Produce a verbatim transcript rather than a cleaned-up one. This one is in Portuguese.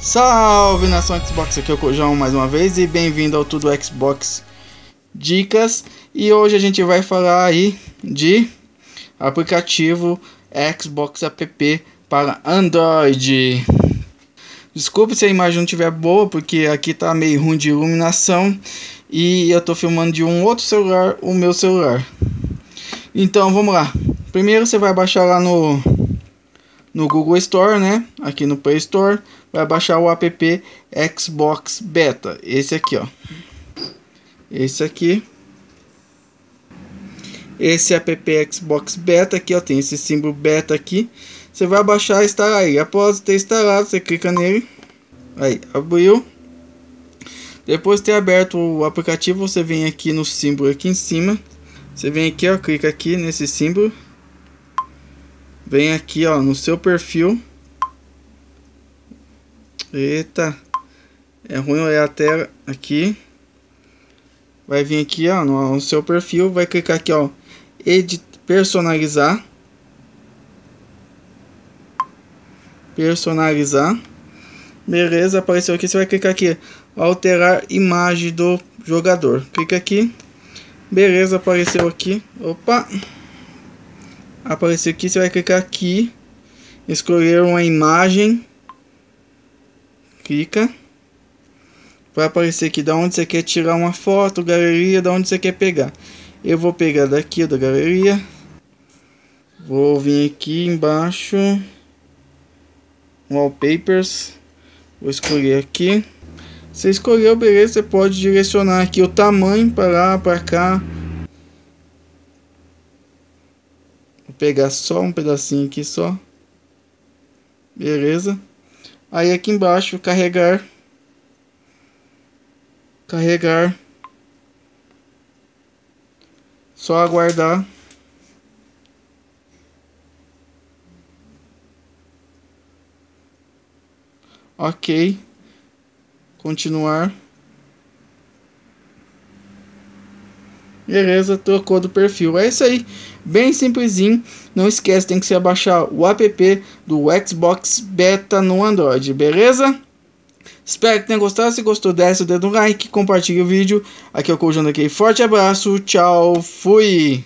Salve nação Xbox, aqui é o Cojão mais uma vez e bem-vindo ao Tudo Xbox Dicas. E hoje a gente vai falar aí de aplicativo Xbox App para Android. Desculpe se a imagem não estiver boa, porque aqui tá meio ruim de iluminação e eu tô filmando de um outro celular, o meu celular. Então vamos lá. Primeiro você vai baixar lá no No Google Store, né? Aqui no Play Store, vai baixar o app Xbox Beta. Esse aqui, ó. Esse aqui. Esse app Xbox Beta aqui, ó. Tem esse símbolo Beta aqui. Você vai baixar e instalar ele. Após ter instalado, você clica nele. Aí, abriu. Depois de ter aberto o aplicativo, você vem aqui no símbolo aqui em cima. Você vem aqui, ó. Clica aqui nesse símbolo. Vem aqui, ó, no seu perfil. Eita, é ruim olhar a tela aqui. Vai vir aqui, ó, no seu perfil. Vai clicar aqui, ó, edit, personalizar. Personalizar. Beleza, apareceu aqui. Você vai clicar aqui, alterar imagem do jogador. Clica aqui. Beleza, apareceu aqui. Opa. Aparecer aqui, você vai clicar aqui, escolher uma imagem, clica, vai aparecer aqui da onde você quer tirar uma foto, galeria, da onde você quer pegar. Eu vou pegar daqui da galeria, vou vir aqui embaixo, wallpapers, vou escolher aqui. Você escolheu, beleza, você pode direcionar aqui o tamanho para lá, para cá. Pegar só um pedacinho aqui só. Beleza. Aí aqui embaixo carregar. Carregar. Só aguardar. Ok. Continuar. Beleza, trocou do perfil. É isso aí, bem simplesinho. Não esquece, tem que se baixar o app do Xbox Beta no Android, beleza? Espero que tenha gostado. Se gostou, desce o dedo no like, compartilhe o vídeo. Aqui é o Cojão daqui. Forte abraço, tchau, fui!